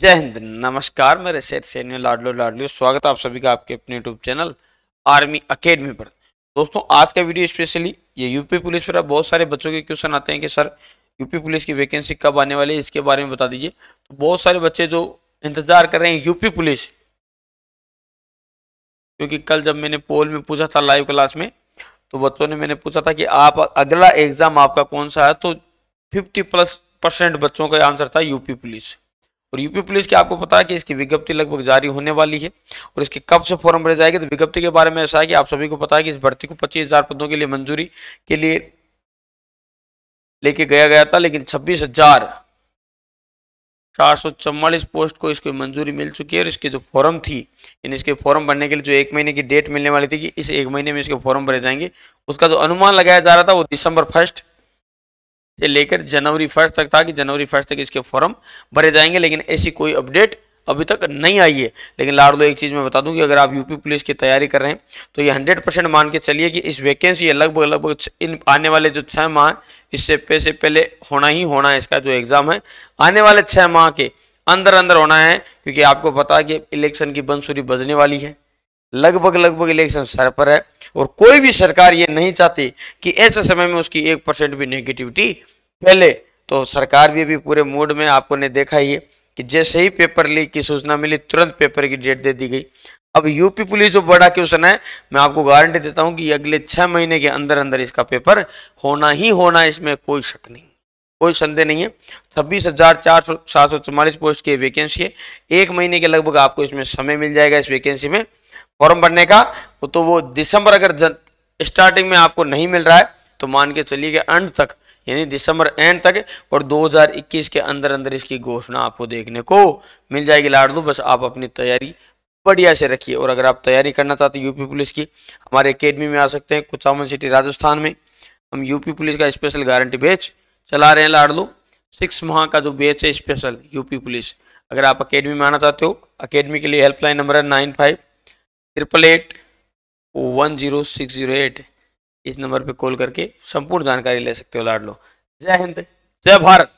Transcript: जय हिंद, नमस्कार। मेरे सेठ सैन्य लाडलो लाडलियो, स्वागत है आप सभी का आपके अपने YouTube चैनल आर्मी अकेडमी पर। दोस्तों, आज का वीडियो स्पेशली ये यूपी पुलिस पर बहुत सारे बच्चों के क्वेश्चन आते हैं कि सर यूपी पुलिस की वैकेंसी कब आने वाली है, इसके बारे में बता दीजिए। तो बहुत सारे बच्चे जो इंतजार कर रहे हैं यूपी पुलिस, क्योंकि कल जब मैंने पोल में पूछा था लाइव क्लास में, तो बच्चों ने मैंने पूछा था कि आप अगला एग्जाम आपका कौन सा है, तो 50+% बच्चों का आंसर था यूपी पुलिस। और यूपी पुलिस के आपको पता है कि इसकी विज्ञप्ति लगभग जारी होने वाली है और इसके कब से फॉर्म भरे जाएंगे। तो विज्ञप्ति के बारे में ऐसा है कि आप सभी को पता है कि इस भर्ती को 25,000 पदों के लिए मंजूरी के लिए लेके गया था, लेकिन 26,444 पोस्ट को इसको मंजूरी मिल चुकी है। और इसके जो फॉर्म थी, इसके फॉर्म भरने के लिए जो 1 महीने की डेट मिलने वाली थी कि इस 1 महीने में इसके फॉर्म भरे जाएंगे, उसका जो अनुमान लगाया जा रहा था वो December 1st से लेकर जनवरी 1st तक था कि जनवरी 1st तक इसके फॉर्म भरे जाएंगे, लेकिन ऐसी कोई अपडेट अभी तक नहीं आई है। लेकिन लाडलो, एक चीज़ मैं बता दूं कि अगर आप यूपी पुलिस की तैयारी कर रहे हैं तो ये 100% मान के चलिए कि इस वैकेंसी लगभग इन आने वाले जो 6 माह, इससे पहले होना ही होना है। इसका जो एग्ज़ाम है आने वाले 6 माह के अंदर होना है, क्योंकि आपको पता है कि इलेक्शन की बंसुरी बजने वाली है, लगभग इलेक्शन सर पर है। और कोई भी सरकार ये नहीं चाहती कि ऐसे समय में उसकी 1% भी नेगेटिविटी फैले। तो सरकार भी अभी पूरे मूड में, आपको ने देखा ही है कि जैसे ही पेपर लीक की सूचना मिली तुरंत पेपर की डेट दे दी गई। अब यूपी पुलिस जो बड़ा क्वेश्चन है, मैं आपको गारंटी देता हूं कि अगले 6 महीने के अंदर इसका पेपर होना ही होना, इसमें कोई शक नहीं, कोई संदेह नहीं है। 26,744 पोस्ट की वैकेंसी है, 1 महीने के लगभग आपको इसमें समय मिल जाएगा इस वैकेंसी में फॉर्म भरने का। तो वो दिसंबर अगर स्टार्टिंग में आपको नहीं मिल रहा है तो मान के चलिए अंत तक, यानी दिसंबर एंड तक और 2021 के अंदर इसकी घोषणा आपको देखने को मिल जाएगी। लाडलो, बस आप अपनी तैयारी बढ़िया से रखिए। और अगर आप तैयारी करना चाहते हैं यूपी पुलिस की, हमारे अकेडमी में आ सकते हैं, कुचामन सिटी राजस्थान में। हम यूपी पुलिस का स्पेशल गारंटी बैच चला रहे हैं लाडलो, 6 माह का जो बैच है स्पेशल यूपी पुलिस। अगर आप अकेडमी में आना चाहते हो, अकेडमी के लिए हेल्पलाइन नंबर है 9588 10608। इस नंबर पे कॉल करके संपूर्ण जानकारी ले सकते हो लाडलो। जय हिंद, जय भारत।